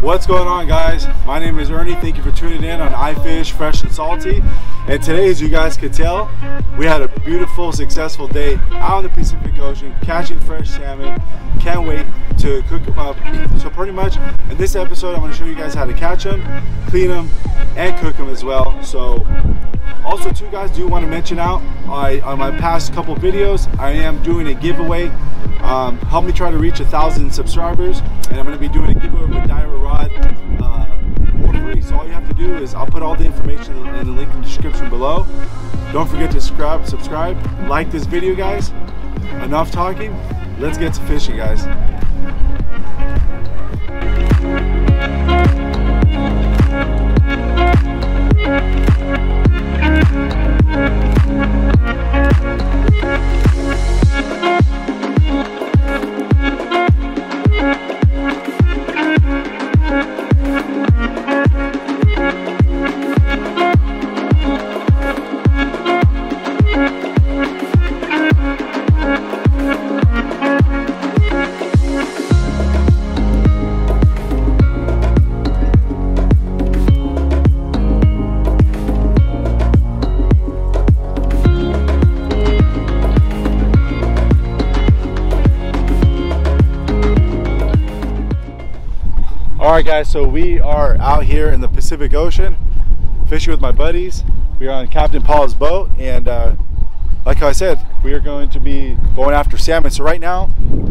What's going on, guys? My name is Ernie. Thank you for tuning in on iFish Fresh and Salty. And today, as you guys could tell, we had a beautiful, successful day out on the Pacific Ocean, catching fresh salmon. Can't wait to cook them up. So pretty much in this episode, I'm going to show you guys how to catch them, clean them, and cook them as well. So also too, guys, do want to mention out on my past couple videos, I am doing a giveaway. Help me try to reach 1,000 subscribers, and I'm going to be doing a giveaway with Daiwa Rod for free. So all you have to do is, I'll put all the information in the link in the description below. Don't forget to subscribe, like this video, guys. Enough talking, let's get to fishing, guys. All right, guys, so we are out here in the Pacific Ocean fishing with my buddies. We are on Captain Paul's boat, and like I said, we are going to be going after salmon. So right now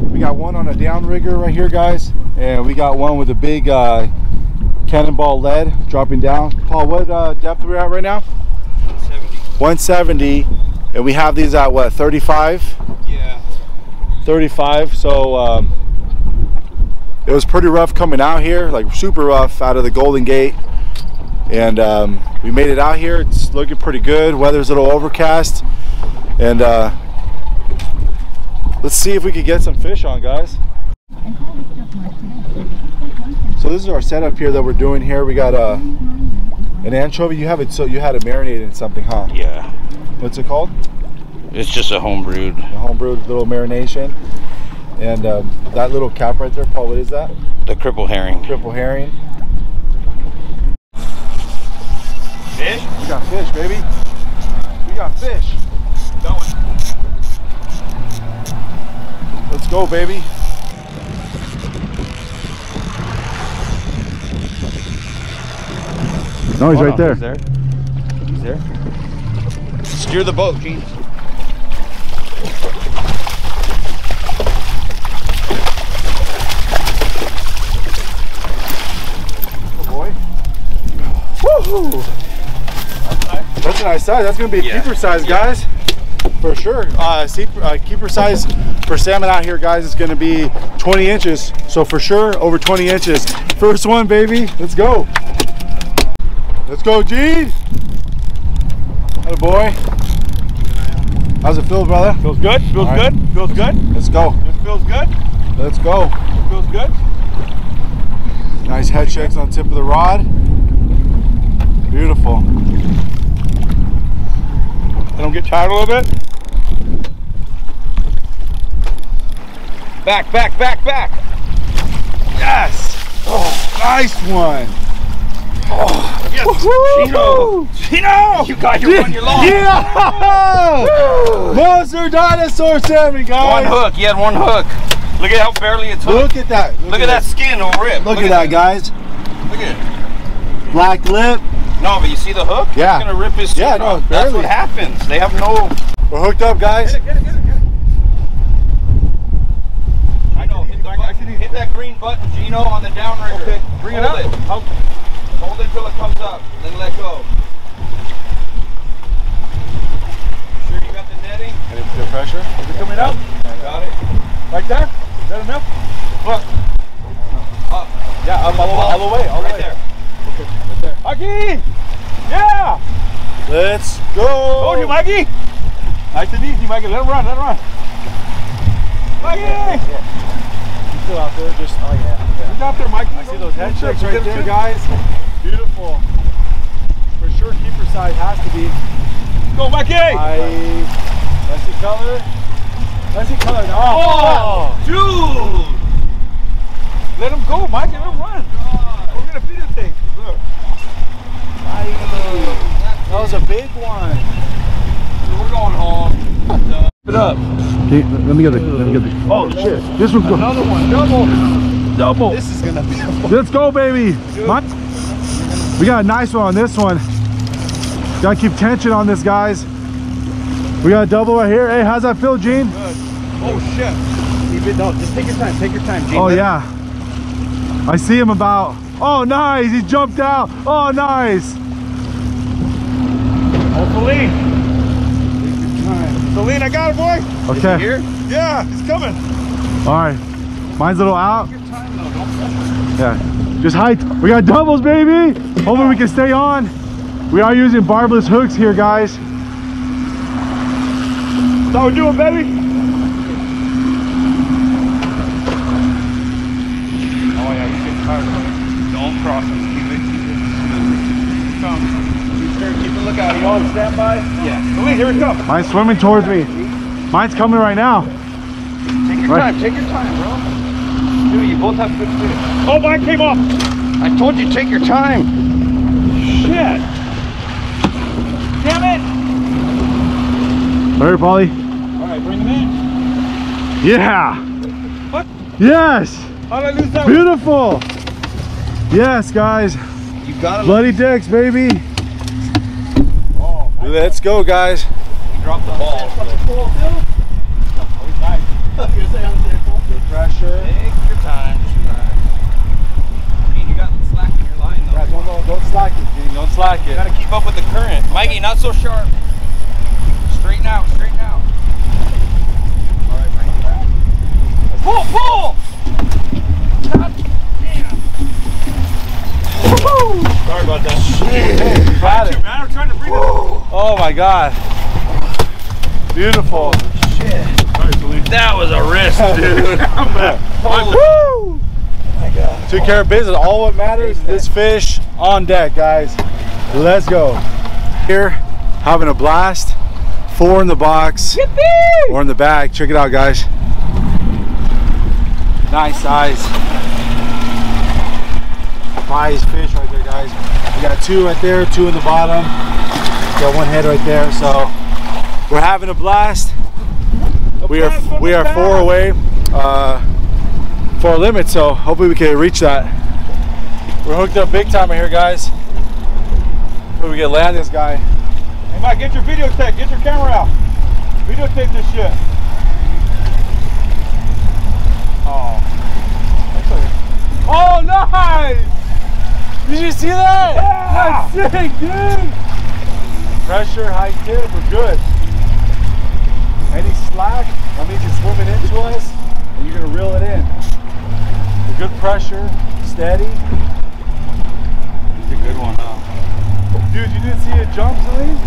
we got one on a downrigger right here, guys, and we got one with a big cannonball lead dropping down. Paul, what depth are we at right now? 170. And we have these at what, 35? Yeah, 35. So it was pretty rough coming out here, like super rough out of the Golden Gate, and we made it out here. It's looking pretty good. Weather's a little overcast, and let's see if we can get some fish on, guys. So this is our setup here that we're doing here. We got an anchovy. You have it, so you had it marinated in something, huh? Yeah. What's it called? It's just a homebrewed. A homebrewed little marination. And that little cap right there, Paul, what is that? The cripple herring. Cripple herring. Fish? We got fish, baby. We got fish. Going. Let's go, baby. No, he's right there. He's there. He's there. Steer the boat, Gene. Ooh. That's a nice size. That's going to be a keeper size, guys, for sure. Keeper size for salmon out here, guys, is going to be 20 inches. So for sure, over 20 inches. First one, baby. Let's go. Let's go, Gene. Atta boy. How's it feel, brother? Feels good. Feels right. Good. Feels good. Let's go. It feels good. Let's go. It feels good. Nice head shakes on the tip of the rod. Beautiful. I don't get tired a little bit. Back, back, back, back. Yes. Oh, nice one. Oh, yes. Chino. Chino. You got your one, your long. Yeah. Monster dinosaur salmon, guys. One hook. He had one hook. Look at how barely it's hooked. Look at that. Look at that skin on rip. Look at that, guys. Look at it. Black lip. No, but you see the hook? Yeah. It's going to rip his skin off. No, that's what happens. They have no... We're hooked up, guys. Get it. I know. Hit that green button, Gino, on the downrigger. Okay. Bring it up. Hold it till it comes up. Then let go. Sure you got the netting? And it's the pressure. Is it coming up? Got it. Like that? Is that enough? Look. Up. Yeah, up, all the way. All the way. There. Mikey! Yeah! Let's go! Told you, Mikey! Nice and easy, Mikey. Let him run, Mikey! Yeah. He's still out there, just... Oh, yeah. He's out there, Mikey. I see those head shakes right there, guys. Beautiful. For sure, keeper side has to be. Let's go, Mikey! Let's see color. Oh, dude! Let him go, Mike. Let him run. We're going to feed the thing. Look. That was a big one. We're going home. It up. Okay, let me get the. Oh shit! This one's going. Another one. Double. This is gonna be. Let's go, baby. What? We got a nice one on this one. Gotta keep tension on this, guys. We got a double right here. Hey, how's that feel, Gene? Good. Oh shit! Keep it. No, just take your time. Take your time, Gene. Oh yeah. I see him about. Oh nice! He jumped out. Oh nice. Hopefully. Celine, I got it, boy. Okay. Is he here? Yeah, it's coming. All right, mine's a little out. Take your time, though. Don't yeah, just height. We got doubles, baby. Yeah. Hopefully we can stay on. We are using barbless hooks here, guys. That's how we do it, baby. Oh yeah, you get tired of it. Don't cross us. Keep it. Come. Keep a lookout. You on standby? Yeah. Celine, here it comes. Mine's swimming towards me. Mine's coming right now. Take your time. Take your time, bro. Dude, you both have good fish. Oh, mine came off. I told you, take your time. Shit. Damn it. All right, Polly. All right, bring them in. Yeah. What? Yes. How did I lose that one? Beautiful. Yes, guys. You got it. Bloody Dex, baby. Let's go, guys. He dropped the ball. Pressure. Take your time. Gene, you got slack in your line, though. Yeah, don't slack it, Gene. Don't slack it. You gotta keep up with the current. Mikey, not so sharp. Straighten out. Straighten out. All right, bring it back. Pull, pull! God damn. Sorry about that. Shit. Got it. I'm trying to bring it. Oh my god. Beautiful. Oh, shit. That was a wrist, dude. Woo! Oh my god. Took care of business. All what matters is this fish on deck, guys. Let's go. Here, having a blast. 4 in the box. Yippee! 4 in the bag. Check it out, guys. Nice size. Nice fish right there, guys. We got 2 right there, 2 in the bottom. Got one head right there, so we're having a blast. We are 4 away for our limit, so hopefully we can reach that. We're hooked up big time right here, guys. Hopefully we can land this guy. Hey Mike, get your videotape, get your camera out. Videotape this shit. Oh, that's okay. Oh nice! Did you see that? Yeah. That's sick, dude! Pressure, high tip, we're good. Any slack, that means you're swimming into us and you're gonna reel it in. The good pressure, steady. It's a good one, huh? Dude, you didn't see it jump, Celine?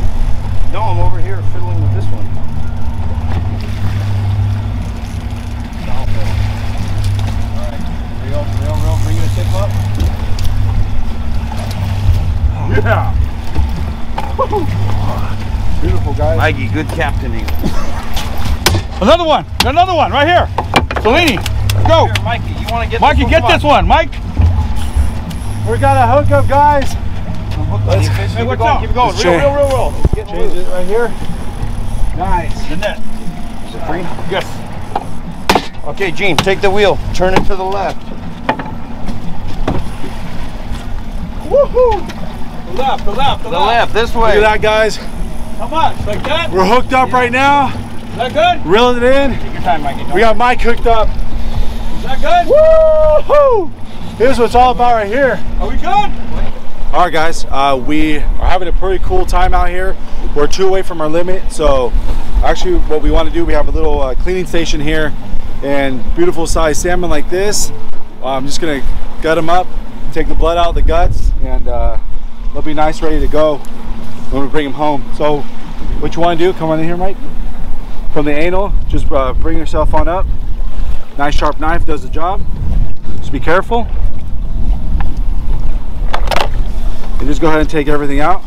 No, I'm over here fiddling with this one. Alright, reel, bring your tip up. Yeah! Beautiful, guys. Mikey, good captaining. Another one right here. Cellini, go. Here, Mikey, you want to get Mikey, this one? Mikey, get this one, Mike. We got a hook up, guys. Let's hey, watch out. Keep it going. Real. Change it right here. Nice. The net. Is it free? Yes. Okay, Gene, take the wheel. Turn it to the left. Woohoo! The left, this way. Look at that, guys. How much? Like that? We're hooked up right now. Is that good? Reeling it in. Take your time, Mikey. We got Mike hooked up. Is that good? Woo-hoo! Here's what it's all about right here. Are we good? All right, guys. We are having a pretty cool time out here. We're 2 away from our limit. So actually what we want to do, we have a little cleaning station here. And beautiful sized salmon like this. I'm just going to gut them up, take the blood out of the guts, and they'll be nice, ready to go when we bring them home. So what you want to do, come on in here, Mike. From the anal, just bring yourself on up. Nice sharp knife does the job. Just be careful. And just go ahead and take everything out.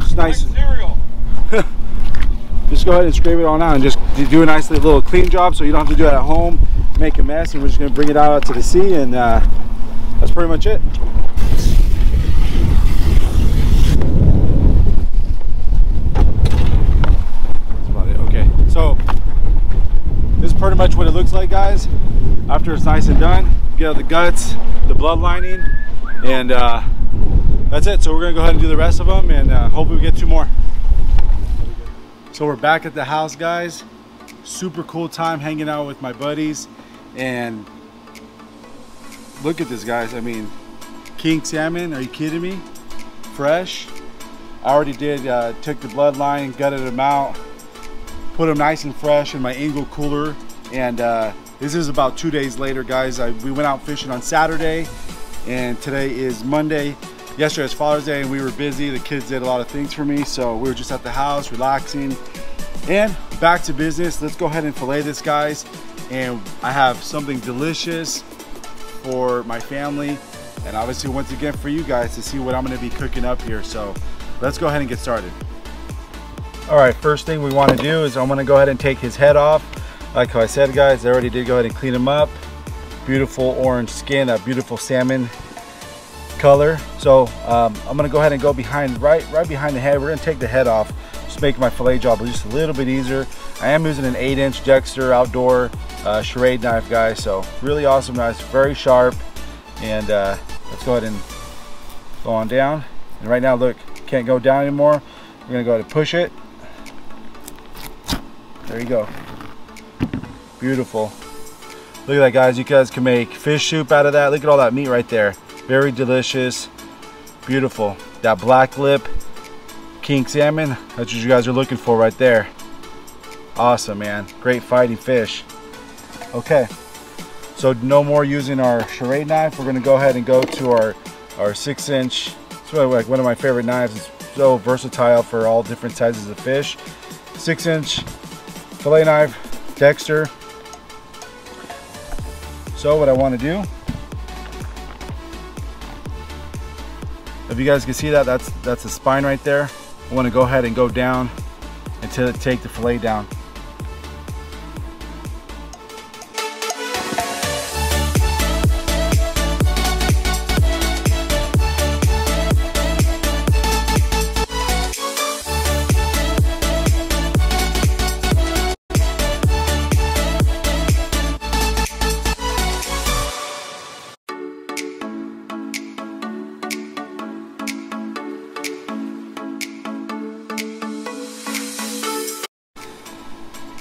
It's nice. Like cereal. just go ahead and scrape it all out and just do a nice little clean job so you don't have to do it at home, make a mess, and we're just going to bring it out to the sea, and that's pretty much it. That's about it. Okay, so this is pretty much what it looks like, guys. After it's nice and done, get out the guts, the blood lining, and that's it. So we're gonna go ahead and do the rest of them, and hopefully we get two more. So we're back at the house, guys. Super cool time hanging out with my buddies, and look at this, guys. I mean, king salmon, are you kidding me? Fresh. I already did, took the bloodline, gutted them out, put them nice and fresh in my Engel cooler, and this is about 2 days later, guys. We went out fishing on Saturday, and today is Monday. Yesterday was Father's Day, and we were busy. The kids did a lot of things for me, so we were just at the house relaxing. And back to business. Let's go ahead and fillet this, guys. And I have something delicious for my family, and obviously once again for you guys to see what I'm gonna be cooking up here. So let's go ahead and get started. All right, first thing we wanna do is I'm gonna go ahead and take his head off. Like I said, guys, I already did go ahead and clean them up. Beautiful orange skin, that beautiful salmon color. So I'm gonna go ahead and go behind, right behind the head. We're gonna take the head off, just make my fillet job just a little bit easier. I am using an 8-inch Dexter Outdoor charade knife, guys. So really awesome knife, very sharp. And let's go ahead and go on down. And right now, look, can't go down anymore. We're gonna go ahead and push it. There you go. Beautiful. Look at that, guys. You guys can make fish soup out of that. Look at all that meat right there. Very delicious. Beautiful. That black lip king salmon, that's what you guys are looking for right there. Awesome, man. Great fighting fish. Okay, so no more using our charade knife. We're gonna go ahead and go to our 6-inch. It's really like one of my favorite knives. It's so versatile for all different sizes of fish. 6-inch fillet knife, Dexter. So what I want to do, if you guys can see that, that's the spine right there. I want to go ahead and go down until it take the fillet down.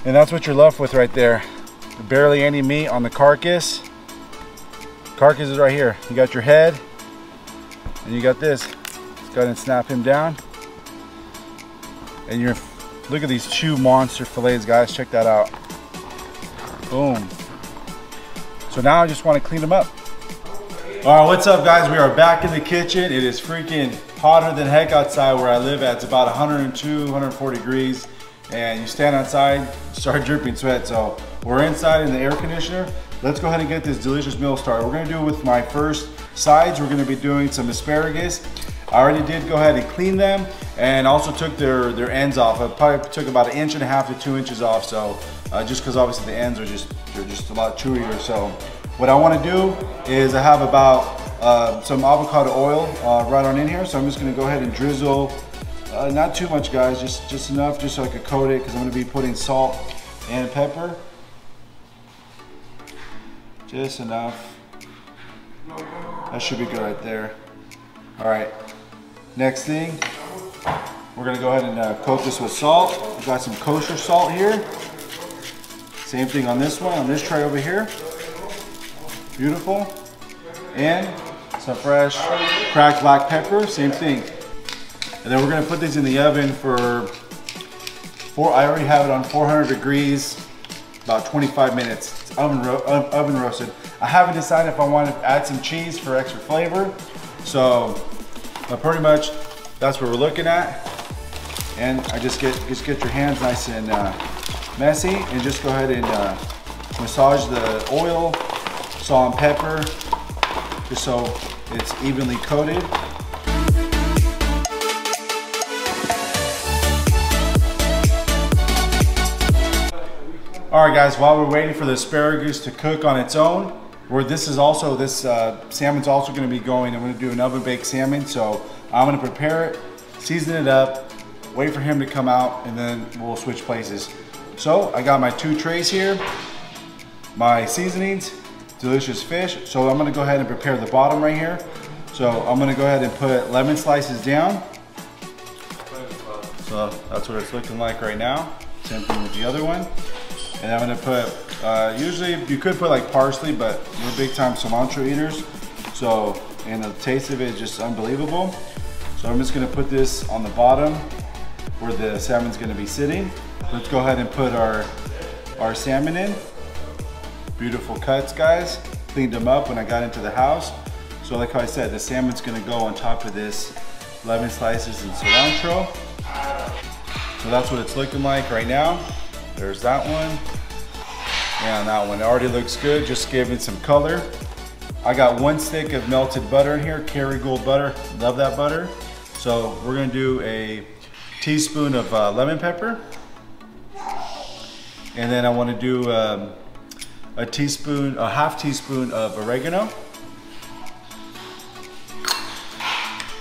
And that's what you're left with right there. Barely any meat on the carcass. Carcass is right here. You got your head, and you got this. Let's go ahead and snap him down. And you're, look at these two monster fillets, guys. Check that out. Boom. So now I just want to clean them up. All right, what's up, guys? We are back in the kitchen. It is freaking hotter than heck outside where I live at. It's about 102, 104 degrees. And you stand outside, start dripping sweat. So we're inside in the air conditioner. Let's go ahead and get this delicious meal started. We're gonna do it with my first sides. We're gonna be doing some asparagus. I already did go ahead and clean them, and also took their ends off. I probably took about 1.5 to 2 inches off. So just cause obviously the ends are just a lot chewier. So what I wanna do is I have about some avocado oil right on in here. So I'm just gonna go ahead and drizzle. Not too much, guys, just enough, just so I could coat it, because I'm going to be putting salt and pepper. Just enough. That should be good right there. All right, next thing, we're going to go ahead and coat this with salt. We've got some kosher salt here. Same thing on this one, on this tray over here. Beautiful. And some fresh cracked black pepper, same thing. And then we're gonna put these in the oven for I already have it on 400 degrees, about 25 minutes. It's oven roasted. I haven't decided if I want to add some cheese for extra flavor. So, but pretty much that's what we're looking at. And I just get your hands nice and messy, and just go ahead and massage the oil, salt and pepper, just so it's evenly coated. Alright guys, while we're waiting for the asparagus to cook on its own, where this salmon's also going to be going, I'm going to do an oven baked salmon, so I'm going to prepare it, season it up, wait for him to come out, and then we'll switch places. So I got my two trays here, my seasonings, delicious fish, so I'm going to go ahead and prepare the bottom right here. So I'm going to go ahead and put lemon slices down. So that's what it's looking like right now, same thing with the other one. And I'm gonna put, usually you could put like parsley, but we're big time cilantro eaters. So, and the taste of it is just unbelievable. So I'm just gonna put this on the bottom where the salmon's gonna be sitting. Let's go ahead and put our salmon in. Beautiful cuts, guys. Cleaned them up when I got into the house. So like I said, the salmon's gonna go on top of this lemon slices and cilantro. So that's what it's looking like right now. There's that one, and that one. It already looks good, just giving some color. I got one stick of melted butter in here, Kerrygold butter, love that butter. So we're gonna do a teaspoon of lemon pepper. And then I wanna do a half teaspoon of oregano.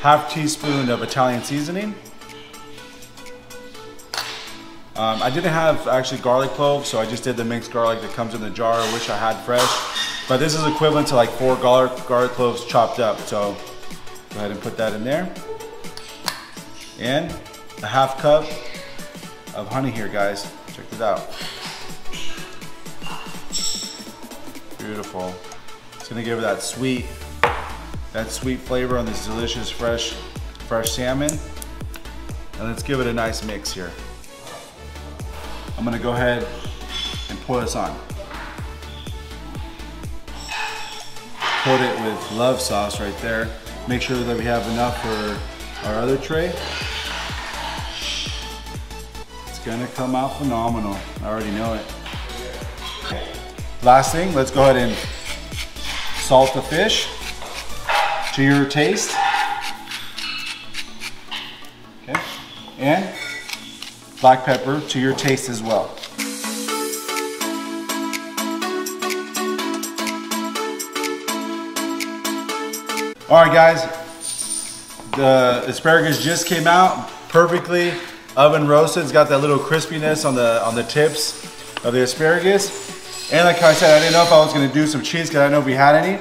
Half teaspoon of Italian seasoning. I didn't have actually garlic cloves, so I just did the minced garlic that comes in the jar. I wish I had fresh, but this is equivalent to like 4 garlic cloves chopped up. So go ahead and put that in there. And a half cup of honey here, guys. Check this out. Beautiful. It's gonna give it that sweet flavor on this delicious fresh salmon. And let's give it a nice mix here. I'm gonna go ahead and pour this on. Coat it with love sauce right there. Make sure that we have enough for our other tray. It's gonna come out phenomenal. I already know it. Last thing, let's go ahead and salt the fish to your taste. Okay, and black pepper to your taste as well. All right guys, the asparagus just came out perfectly oven roasted. It's got that little crispiness on the tips of the asparagus. And like I said, I didn't know if I was gonna do some cheese because I didn't know if we had any,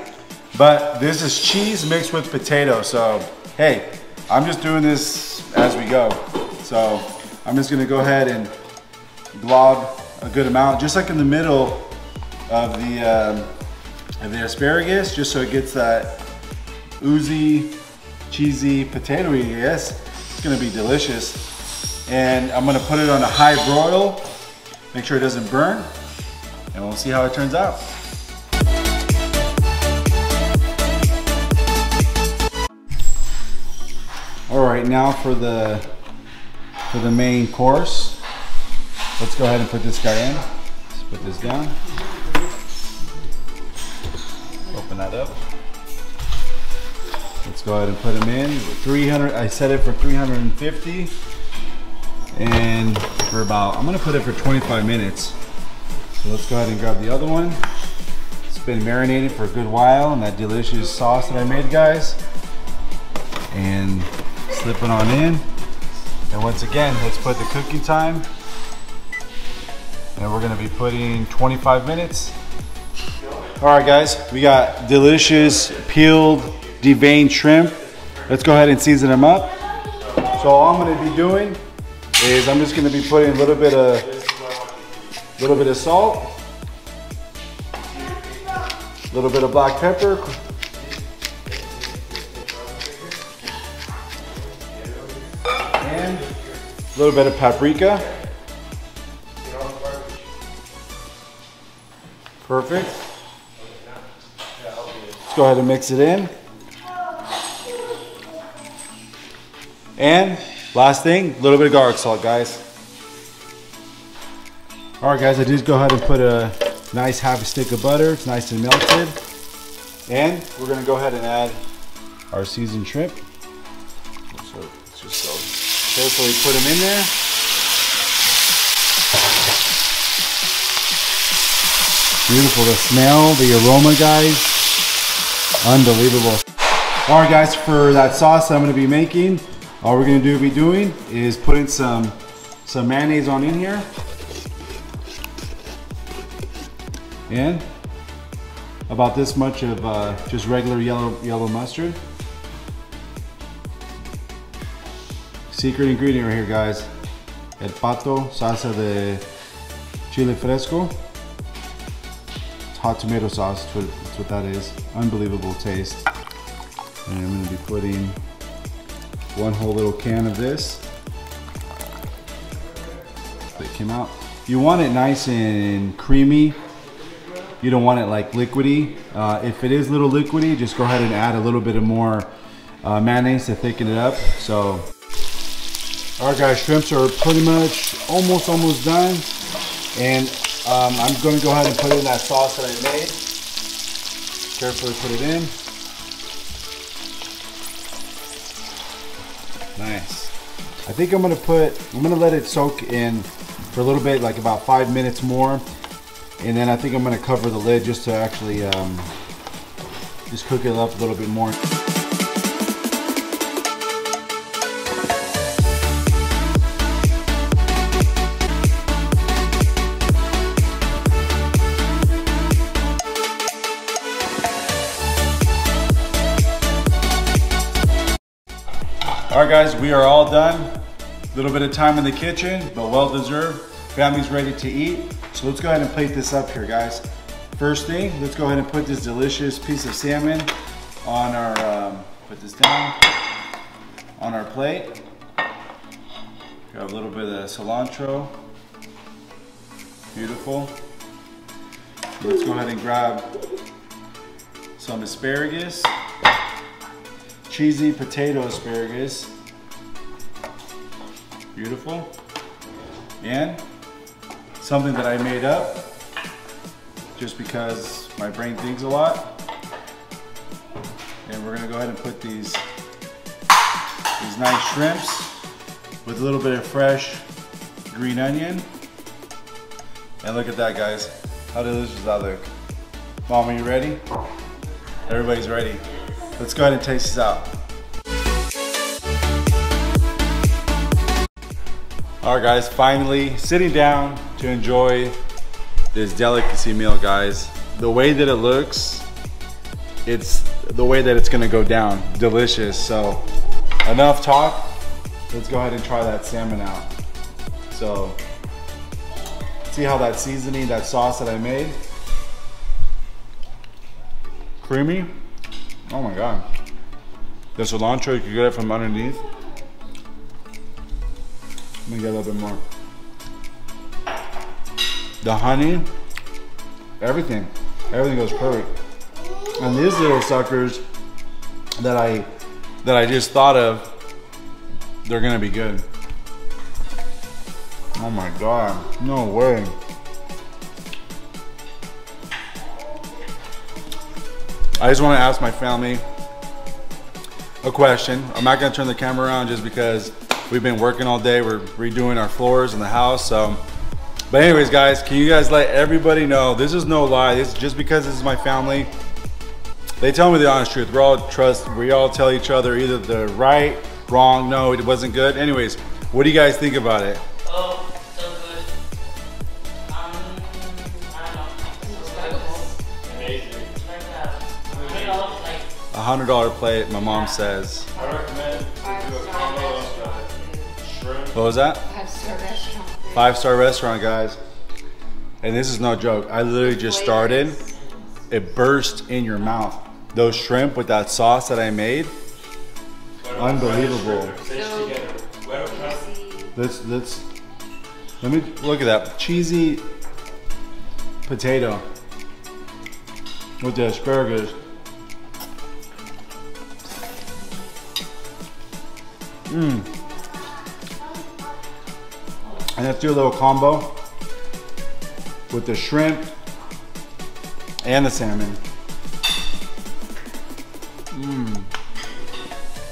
but this is cheese mixed with potato. So, hey, I'm just doing this as we go. So, I'm just gonna go ahead and blob a good amount, just like in the middle of the asparagus, just so it gets that oozy, cheesy, potatoy, I guess. It's gonna be delicious. And I'm gonna put it on a high broil, make sure it doesn't burn, and we'll see how it turns out. All right, now for the main course. Let's go ahead and put this guy in. Let's put this down. Open that up. Let's go ahead and put him in. 300, I set it for 350. And for about, I'm gonna put it for 25 minutes. So let's go ahead and grab the other one. It's been marinated for a good while in that delicious sauce that I made, guys. And slip it on in. And once again, let's put the cooking time. And we're gonna be putting 25 minutes. All right guys, we got delicious peeled deveined shrimp. Let's go ahead and season them up. So all I'm gonna be doing is I'm just gonna be putting a little bit of salt, a little bit of black pepper, a little bit of paprika. Perfect. Let's go ahead and mix it in. And last thing, a little bit of garlic salt, guys. All right, guys, I just go ahead and put a nice half a stick of butter. It's nice and melted. And we're gonna go ahead and add our seasoned shrimp. Carefully put them in there. Beautiful, the smell, the aroma, guys. Unbelievable. All right, guys, for that sauce I'm gonna be making, all we're gonna be doing is putting some mayonnaise on in here. And about this much of just regular yellow mustard. Secret ingredient right here, guys. El pato, salsa de chile fresco. It's hot tomato sauce, that's what that is. Unbelievable taste. And I'm gonna be putting one whole little can of this. That came out. You want it nice and creamy. You don't want it like liquidy. If it is a little liquidy, just go ahead and add a little bit of more mayonnaise to thicken it up. So, all right, guys, shrimps are pretty much almost done. And I'm gonna go ahead and put in that sauce that I made. Carefully put it in. Nice. I think I'm gonna let it soak in for a little bit, like about 5 minutes more. And then I think I'm gonna cover the lid just to actually just cook it up a little bit more. All right, guys, we are all done. A little bit of time in the kitchen, but well deserved. Family's ready to eat. So let's go ahead and plate this up here, guys. First thing, let's go ahead and put this delicious piece of salmon on our, put this down, on our plate. Grab a little bit of cilantro. Beautiful. Let's go ahead and grab some asparagus. Cheesy potato asparagus. Beautiful. And something that I made up just because my brain thinks a lot. And we're gonna go ahead and put these nice shrimps with a little bit of fresh green onion. And look at that, guys. How delicious that look. Mom, are you ready? Everybody's ready. Let's go ahead and taste this out. All right, guys, finally sitting down to enjoy this delicacy meal, guys. The way that it looks, it's the way that it's gonna go down. Delicious, so enough talk. Let's go ahead and try that salmon out. So, see how that seasoning, that sauce that I made? Creamy, oh my God. The cilantro, you can get it from underneath. Let me get a little bit more. The honey, everything goes perfect. And these little suckers that I just thought of, they're gonna be good. Oh my God, no way. I just wanna ask my family a question. I'm not gonna turn the camera around just because we've been working all day. We're redoing our floors in the house. But anyways, guys, can you guys let everybody know, this is no lie. This is just because this is my family. They tell me the honest truth. We're all trust. We all tell each other either the right, wrong, no, it wasn't good. Anyways, what do you guys think about it? Oh, so good. I don't know. Amazing. $100 plate, my mom says. I recommend you do a combo of shrimp. What was that? Five-star restaurant. Five-star restaurant, guys. And this is no joke. I literally just started. It burst in your mouth. Those shrimp with that sauce that I made. Unbelievable. Let me look at that cheesy potato with the asparagus. And that's your little combo with the shrimp and the salmon.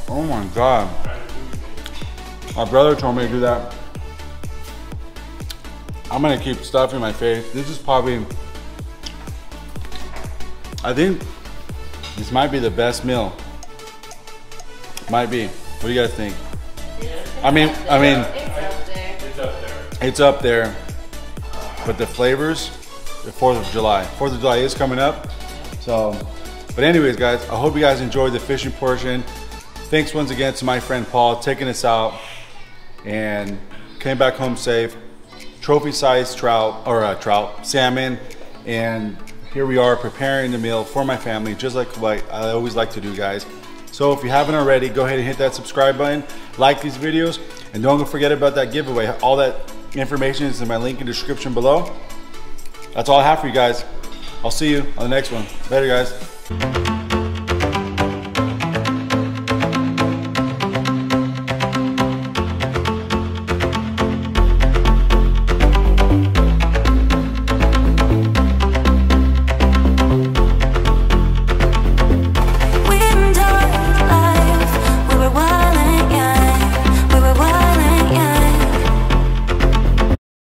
Oh my God. My brother told me to do that. I'm gonna keep stuffing my face. This is probably I think this might be the best meal. Might be. What do you guys think? Yeah, I mean, it's up there. It's up there. But the flavors, the 4th of July. 4th of July is coming up. So, but anyways, guys, I hope you guys enjoyed the fishing portion. Thanks once again to my friend Paul taking us out and came back home safe. Trophy-sized trout, or salmon, and here we are preparing the meal for my family, just like what I always like to do, guys. So if you haven't already, go ahead and hit that subscribe button, like these videos, and don't forget about that giveaway. All that information is in my link in the description below. That's all I have for you guys. I'll see you on the next one. Later, guys.